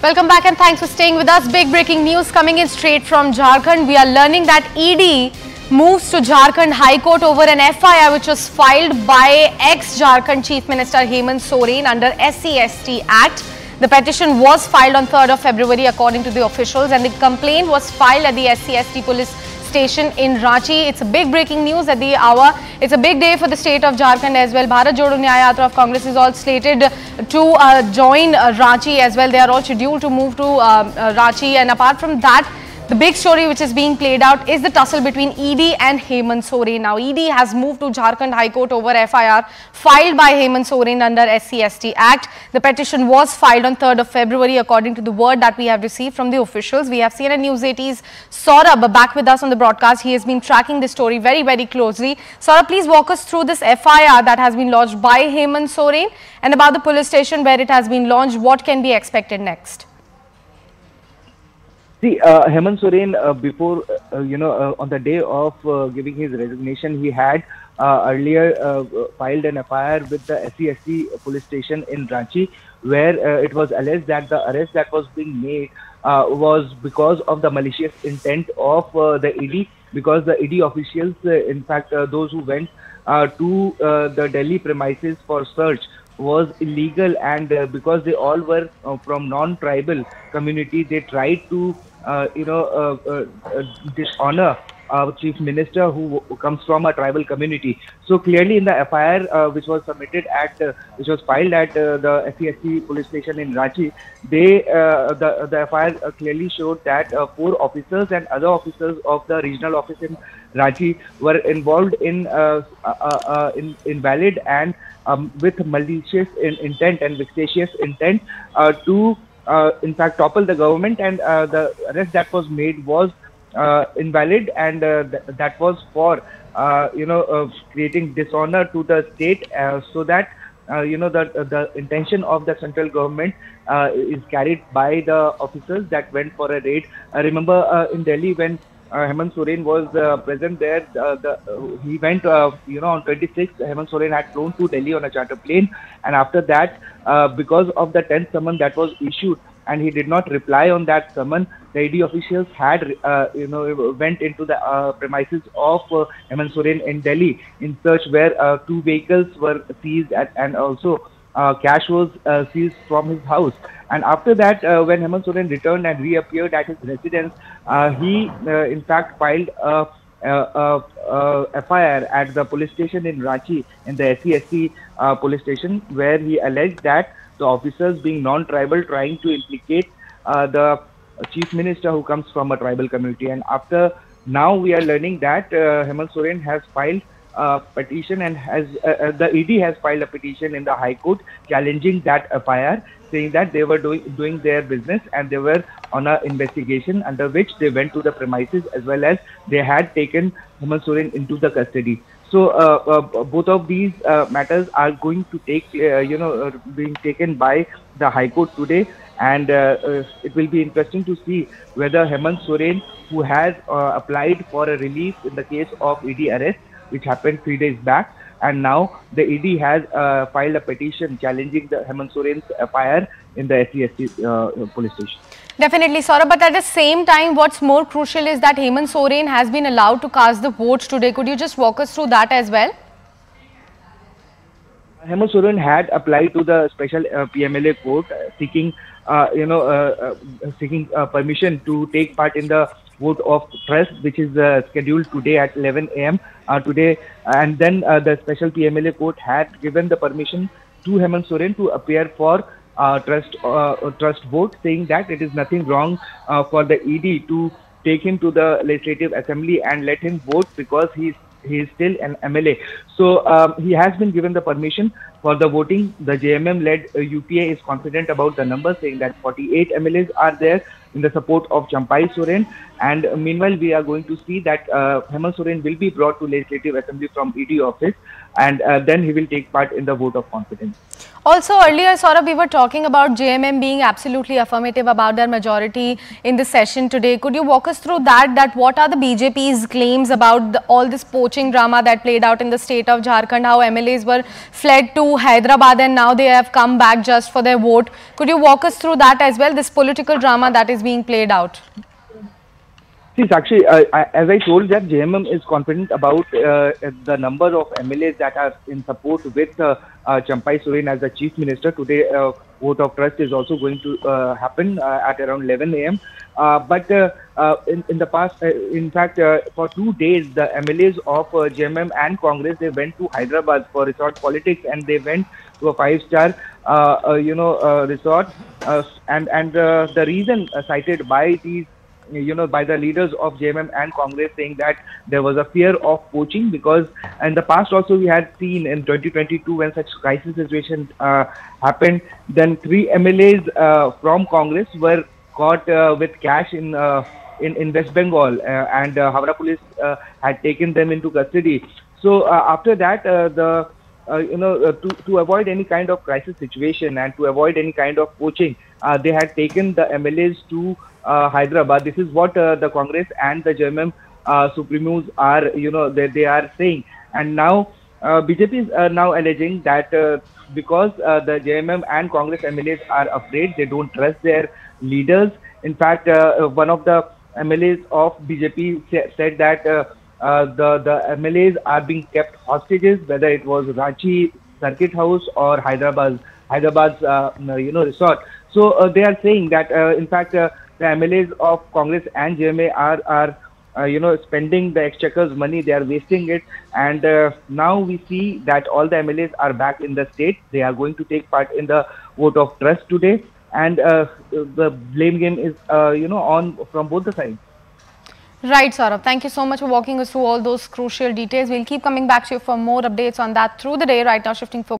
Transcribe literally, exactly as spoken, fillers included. Welcome back and thanks for staying with us. Big breaking news coming in straight from Jharkhand. We are learning that E D moves to Jharkhand High Court over an F I R which was filed by ex-Jharkhand Chief Minister Hemant Soren under S C S T Act. The petition was filed on third of February according to the officials, and the complaint was filed at the S C S T police station in Ranchi. It's a big breaking news at the hour. It's a big day for the state of Jharkhand as well. Bharat Jodo Nyay Yatra of Congress is all slated to uh, join uh, Ranchi as well. They are all scheduled to move to uh, uh, Ranchi, and apart from that, the big story which is being played out is the tussle between E D and Hemant Soren. Now, E D has moved to Jharkhand High Court over F I R filed by Hemant Soren under S C S T Act. The petition was filed on third of February according to the word that we have received from the officials. We have seen at News eight's Saurabh back with us on the broadcast. He has been tracking this story very, very closely. Saurabh, please walk us through this F I R that has been lodged by Hemant Soren and about the police station where it has been launched. What can be expected next? See, uh, Hemant Soren, uh, before, uh, you know, uh, on the day of uh, giving his resignation, he had uh, earlier uh, filed an F I R with the S C S T police station in Ranchi, where uh, it was alleged that the arrest that was being made uh, was because of the malicious intent of uh, the E D, because the E D officials, uh, in fact, uh, those who went uh, to uh, the Delhi premises for search, was illegal, and uh, because they all were uh, from non-tribal community, they tried to Uh, you know, uh, uh, uh, dishonor our chief minister who, who comes from a tribal community. So clearly, in the F I R uh, which was submitted at, uh, which was filed at uh, the S C S T police station in Ranchi, they uh, the the F I R uh, clearly showed that uh, four officers and other officers of the regional office in Ranchi were involved in uh, uh, uh, in invalid and um, with malicious in intent and vexatious intent uh, to. Uh, in fact, topple the government, and uh, the arrest that was made was uh, invalid, and uh, th that was for uh, you know uh, creating dishonor to the state, uh, so that uh, you know the the intention of the central government uh, is carried by the officers that went for a raid. I remember uh, in Delhi when uh, Hemant Soren was uh, present there, uh, the, uh, he went uh, you know on twenty-sixth. Hemant Soren had flown to Delhi on a charter plane, and after that, Uh, because of the tenth summon that was issued, and he did not reply on that summon, the E D officials had, uh, you know, went into the uh, premises of uh, Hemant Soren in Delhi in search, where uh, two vehicles were seized at, and also uh, cash was uh, seized from his house. And after that, uh, when Hemant Soren returned and reappeared at his residence, uh, he, uh, in fact, filed a Uh, uh, uh, F I R at the police station in Ranchi, in the S C S T uh, police station, where he alleged that the officers, being non-tribal, trying to implicate uh, the chief minister who comes from a tribal community. And after now, we are learning that uh, Hemant Soren has filed a petition, and has uh, the E D has filed a petition in the High Court challenging that F I R, saying that they were doing doing their business and they were on an investigation under which they went to the premises, as well as they had taken Hemant Soren into the custody. So uh, uh, both of these uh, matters are going to take, uh, you know, uh, being taken by the High Court today, and uh, uh, it will be interesting to see whether Hemant Soren, who has uh, applied for a release in the case of E D arrest, which happened three days back, and now the E D has uh, filed a petition challenging the Hemant Soren's F I R in the S C S T uh, police station. Definitely, Saurabh, but at the same time, what's more crucial is that Hemant Soren has been allowed to cast the vote today. Could you just walk us through that as well? Hemant Soren had applied to the special uh, P M L A court uh, seeking, uh, you know, uh, uh, seeking uh, permission to take part in the vote of trust, which is uh, scheduled today at eleven A M Uh, today, and then uh, the special P M L A court had given the permission to Hemant Soren to appear for uh, trust uh, trust vote, saying that it is nothing wrong uh, for the E D to take him to the Legislative Assembly and let him vote, because he is he is still an M L A. So um, he has been given the permission for the voting. The J M M-led uh, U P A is confident about the numbers, saying that forty-eight M L As are there in the support of Champai Soren. And uh, meanwhile, we are going to see that uh, Hemant Soren will be brought to Legislative Assembly from E D office and uh, then he will take part in the vote of confidence. Also earlier, Saurabh, we were talking about J M M being absolutely affirmative about their majority in the session today. Could you walk us through that, that what are the B J P's claims about the, all this poaching drama that played out in the state of Jharkhand, how M L As were fled to Hyderabad and now they have come back just for their vote. Could you walk us through that as well, this political drama that is being played out? Yes, actually, uh, as I told that J M M is confident about uh, the number of M L As that are in support with uh, uh, Champai Soren as the Chief Minister. Today, uh, vote of trust is also going to uh, happen uh, at around eleven A M Uh, but uh, uh, in, in the past, uh, in fact, uh, for two days, the M L As of uh, J M M and Congress, they went to Hyderabad for resort politics, and they went to a five-star, uh, uh, you know, uh, resort. Uh, and and uh, the reason uh, cited by these, you know, by the leaders of J M M and Congress, saying that there was a fear of poaching, because in the past also we had seen in twenty twenty-two when such crisis situation uh, happened, then three M L As uh, from Congress were caught uh, with cash in uh, in in West Bengal, uh, and uh, Howrah police uh, had taken them into custody. So uh, after that, uh, the Uh, you know, uh, to, to avoid any kind of crisis situation and to avoid any kind of poaching, uh, they had taken the M L As to uh, Hyderabad. This is what uh, the Congress and the J M M uh, Supremos are, you know, they, they are saying. And now, uh, B J P is uh, now alleging that uh, because uh, the J M M and Congress M L As are afraid, they don't trust their leaders. In fact, uh, one of the M L As of B J P sa said that uh, Uh, the, the M L As are being kept hostages, whether it was Ranchi circuit house or Hyderabad, Hyderabad's, uh, you know, resort. So uh, they are saying that, uh, in fact, uh, the M L As of Congress and J M M are, are uh, you know, spending the exchequer's money, they are wasting it. And uh, now we see that all the M L As are back in the state. They are going to take part in the vote of trust today. And uh, the blame game is, uh, you know, on from both the sides. Right, Saurabh. Thank you so much for walking us through all those crucial details. We'll keep coming back to you for more updates on that through the day. Right now, shifting focus.